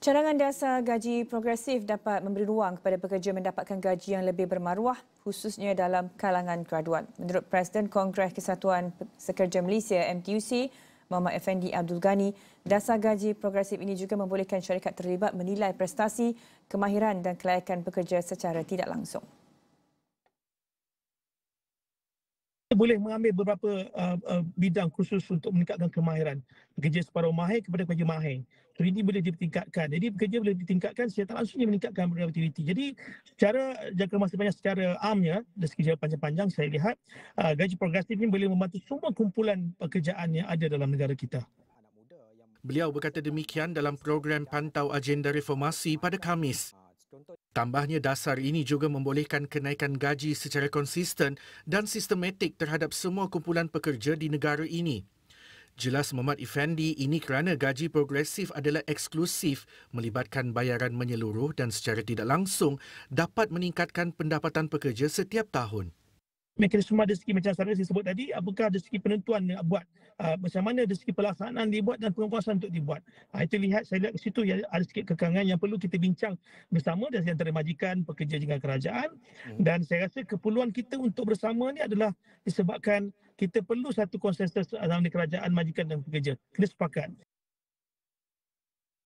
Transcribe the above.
Cadangan dasar gaji progresif dapat memberi ruang kepada pekerja mendapatkan gaji yang lebih bermaruah, khususnya dalam kalangan graduan. Menurut Presiden Kongres Kesatuan Sekerja Malaysia MTUC, Muhammad Effendi Abdul Ghani, dasar gaji progresif ini juga membolehkan syarikat terlibat menilai prestasi, kemahiran dan kelayakan pekerja secara tidak langsung. Boleh mengambil beberapa bidang khusus untuk meningkatkan kemahiran. Pekerja separuh mahir kepada pekerja mahir. Jadi ini boleh ditingkatkan. Jadi pekerja boleh ditingkatkan secara langsungnya meningkatkan produktiviti. Jadi secara jangka masa panjang secara amnya, dari segi panjang-panjang saya lihat gaji progresif ini boleh membantu semua kumpulan pekerjaan yang ada dalam negara kita. Beliau berkata demikian dalam program pantau agenda reformasi pada Khamis. Tambahnya, dasar ini juga membolehkan kenaikan gaji secara konsisten dan sistematik terhadap semua kumpulan pekerja di negara ini. Jelas Muhammad Effendi, ini kerana gaji progresif adalah eksklusif, melibatkan bayaran menyeluruh dan secara tidak langsung dapat meningkatkan pendapatan pekerja setiap tahun. Mekanisme dari segi macam saya sebut tadi, apakah dari segi penentuan yang buat, macam mana dari segi pelaksanaan dibuat dan penguasaan untuk dibuat. Itu lihat, saya lihat ke situ ada sikit kekangan yang perlu kita bincang bersama dari antara majikan, pekerja dengan kerajaan. Dan saya rasa keperluan kita untuk bersama ni adalah disebabkan kita perlu satu konsensus dalam kerajaan, majikan dan pekerja. Kena sepakat.